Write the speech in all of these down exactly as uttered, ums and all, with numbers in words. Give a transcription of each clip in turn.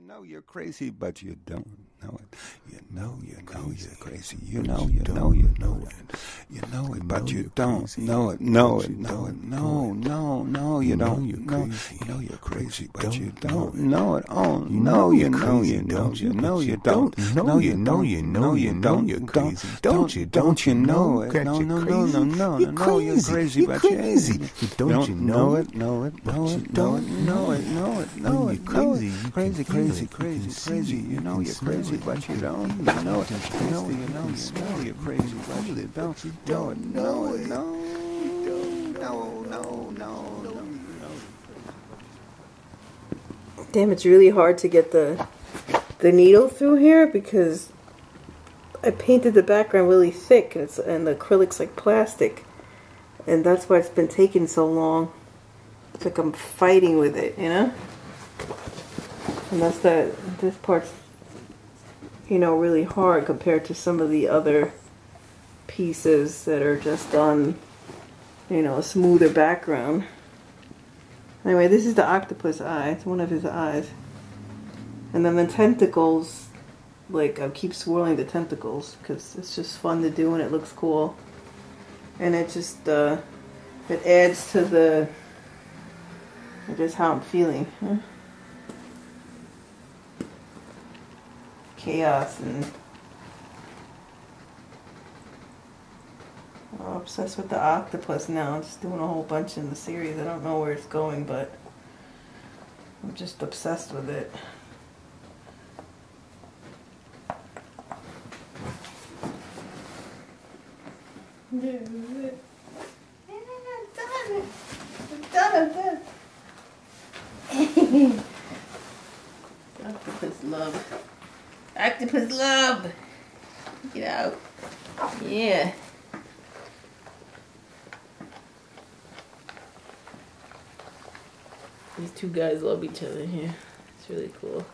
You know you're crazy, but you don't know it. You know you know you're crazy. You know you know you know it. You know it, but you don't know it. Know it, know it. No, no, no, you don't. You know you're crazy, but you don't know it. Oh, no, you know you don't. You know you don't. No, you know you know you don't. You don't. Don't you? Don't you know it? No, no, no, no, no. No, you're crazy, but you're crazy. Don't you know it? Know it, know it, know it, know it, know it, know it. Crazy, crazy, crazy. Crazy, crazy, crazy, you know you're crazy, but you don't know it. You know, you know, you know you're crazy, but you don't know it. No, no, no, no, no. Damn, it's really hard to get the the needle through here because I painted the background really thick, and it's and the acrylic's like plastic, and that's why it's been taking so long. It's like I'm fighting with it, you know. And that's that, this part's, you know, really hard compared to some of the other pieces that are just on, you know, a smoother background. Anyway, this is the octopus eye. It's one of his eyes. And then the tentacles, like, I keep swirling the tentacles because it's just fun to do and it looks cool. And it just, uh, it adds to the, just how I'm feeling. Huh? Chaos, and I'm obsessed with the octopus now. I'm just doing a whole bunch in the series. I don't know where it's going, but I'm just obsessed with it. There's it. I'm done with this. Octopus love. Octopus love! Get out. Yeah. These two guys love each other here. It's really cool.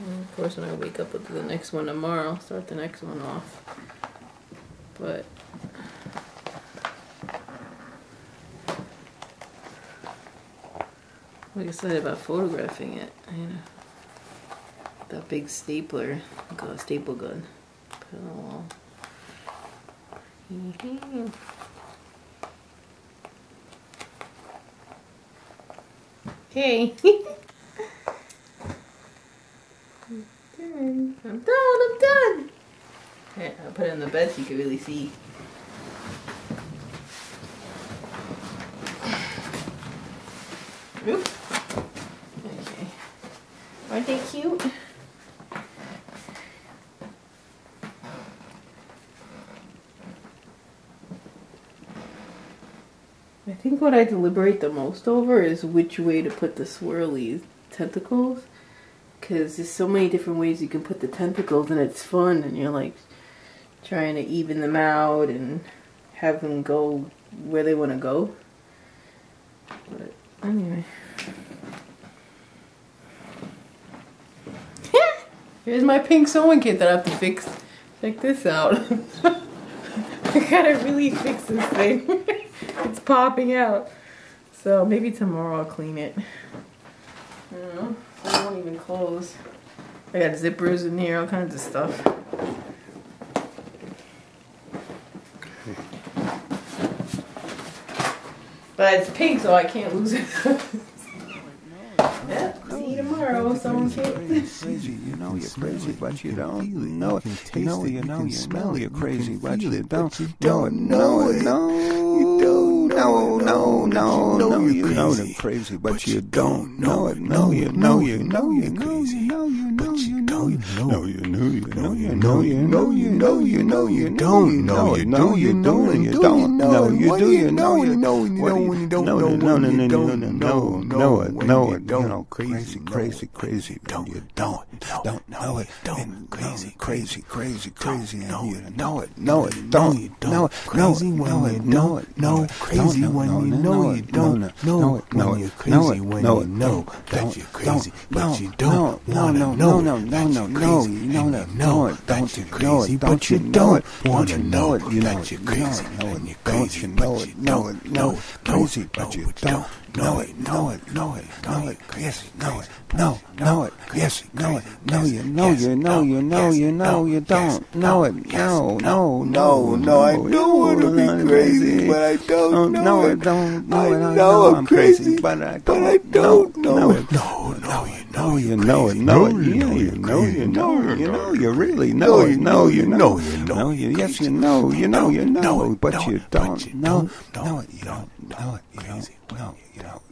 And of course, when I wake up, I'll do the next one tomorrow. I'll start the next one off. But like I said about photographing it, you know, that big stapler, a staple gun, put it on the wall. Mm-hmm. Hey, I'm done. I'm done. I'm done. Yeah, I'll put it on the bed so you can really see. Oops. Aren't they cute? I think what I deliberate the most over is which way to put the swirly tentacles, because there's so many different ways you can put the tentacles and it's fun, and you're like trying to even them out and have them go where they want to go. But anyway. Here's my pink sewing kit that I have to fix. Check this out. I gotta really fix this thing. It's popping out. So maybe tomorrow I'll clean it. I don't know. It won't even close. I got zippers in here, all kinds of stuff. But it's pink, so I can't lose it. Yeah. Tomorrow, someone crazy, you know you're crazy, but you don't know it. You know you know you smell you're crazy, but you don't know it. No, no, no, no, no, no. You know you're crazy, but you don't know it. No, you know you know you're crazy, no, you know you know you know you know you know you know you know you know you know you don't know you know you don't you don't know you do you know you know you know when you don't know no no no no no no know it know it don't crazy. Crazy, crazy, don't you don't don't know it, don't crazy, crazy, crazy, crazy, know it, know it, know it, don't you don't crazy when you know it, no crazy when you know you don't know it, no you're crazy when you know that you're crazy, but you don't no no no no no no no you know that know it, don't you crazy, but you don't want to know it, you know you're crazy, know it, you know but you know it, know it, know it, crazy, but you don't know it, know it, know it, know it, yes, know it, no, know it, yes, know it, no, you know, you know, you know, you know, you don't know it, no, no, no, no, I don't want to be crazy, but I don't know it, don't know it, I know I'm crazy, but I don't know it, no, no, you know, you know it, know it, you know, you know, you know, you know, you really know it, no, you know, you know, yes, you know, you know, you know, but you don't know, no, you don't know it, you don't know it, you don't know it.